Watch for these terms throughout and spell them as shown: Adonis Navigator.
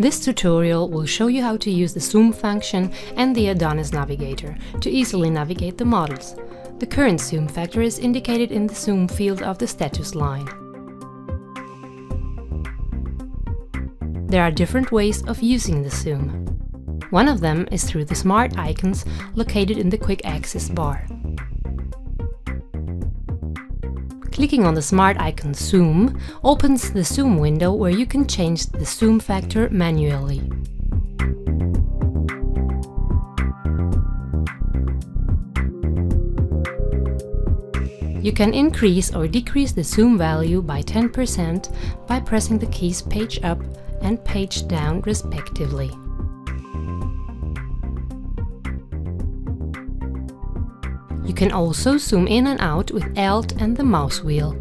This tutorial will show you how to use the zoom function and the Adonis Navigator to easily navigate the models. The current zoom factor is indicated in the zoom field of the status line. There are different ways of using the zoom. One of them is through the smart icons located in the quick access bar. Clicking on the smart icon Zoom opens the zoom window where you can change the zoom factor manually. You can increase or decrease the zoom value by 10% by pressing the keys Page Up and Page Down respectively. You can also zoom in and out with Alt and the mouse wheel.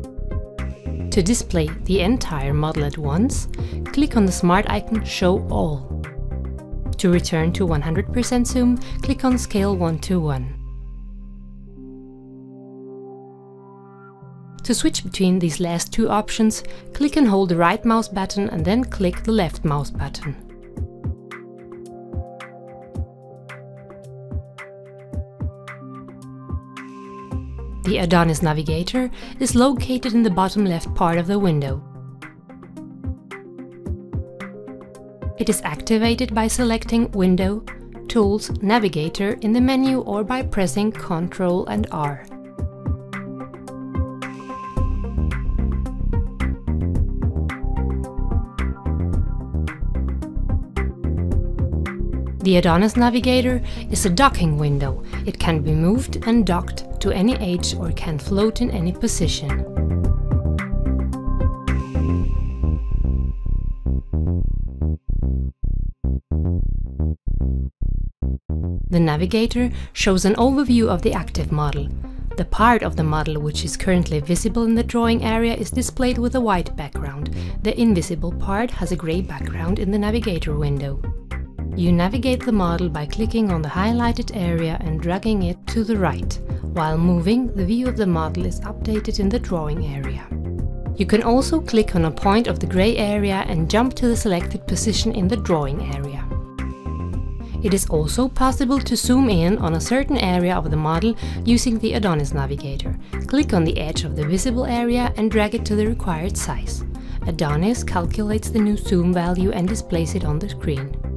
To display the entire model at once, click on the smart icon Show All. To return to 100% zoom, click on Scale 1:1. To switch between these last two options, click and hold the right mouse button and then click the left mouse button. The Adonis Navigator is located in the bottom left part of the window. It is activated by selecting Window, Tools, Navigator in the menu or by pressing Ctrl and R. The Adonis Navigator is a docking window. It can be moved and docked to any edge or can float in any position. The Navigator shows an overview of the active model. The part of the model which is currently visible in the drawing area is displayed with a white background. The invisible part has a grey background in the Navigator window. You navigate the model by clicking on the highlighted area and dragging it to the right. While moving, the view of the model is updated in the drawing area. You can also click on a point of the grey area and jump to the selected position in the drawing area. It is also possible to zoom in on a certain area of the model using the Adonis Navigator. Click on the edge of the visible area and drag it to the required size. Adonis calculates the new zoom value and displays it on the screen.